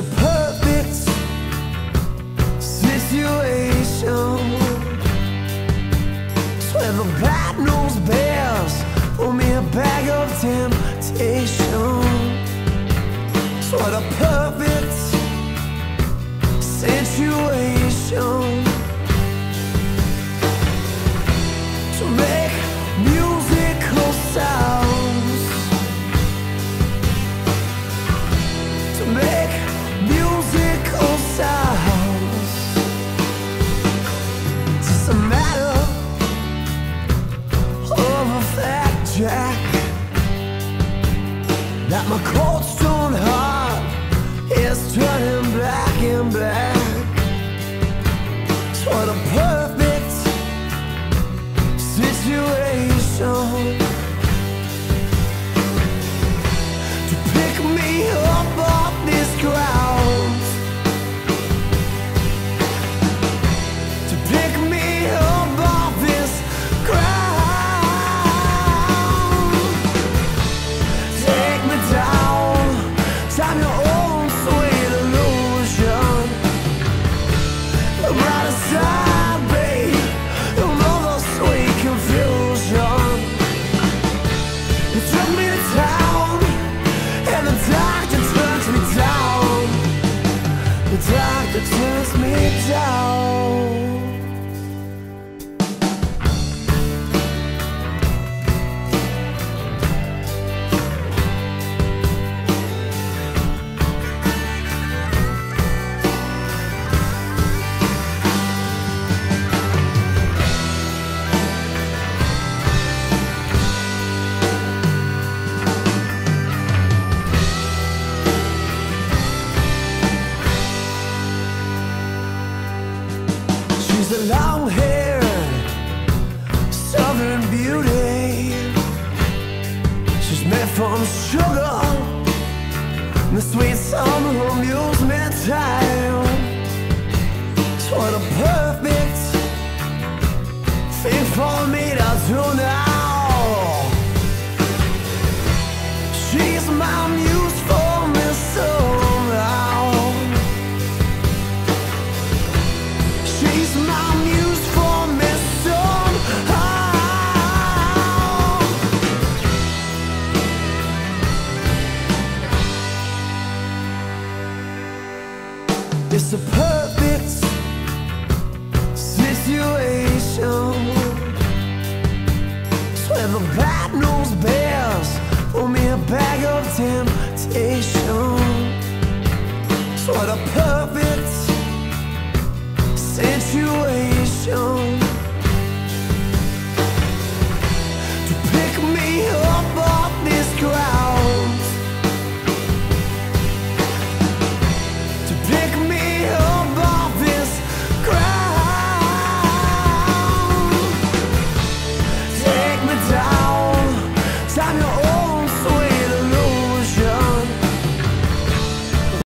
a perfect situation. It's where the black-nosed bears throw me a bag of temptation. It's what a perfect situation to make musical sounds, to make musical sounds. It's just a matter of a fact, Jack, that my cold stone heart is turning black and black. It's what a perfect situation to pick me up off this ground, to pick me up off this ground. Take me down, time your own sweet illusion. The brighter side, babe, you'll know the sweet confusion. You took me to town, and the doctor turns me down. The doctor turns me down. She's a long-haired southern beauty. She's made from sugar and the sweet summer amusement time. It's what a perfect thing for me to do now. She's my muse for me somehow. She's my muse for me somehow. It's a perfect situation. It's where the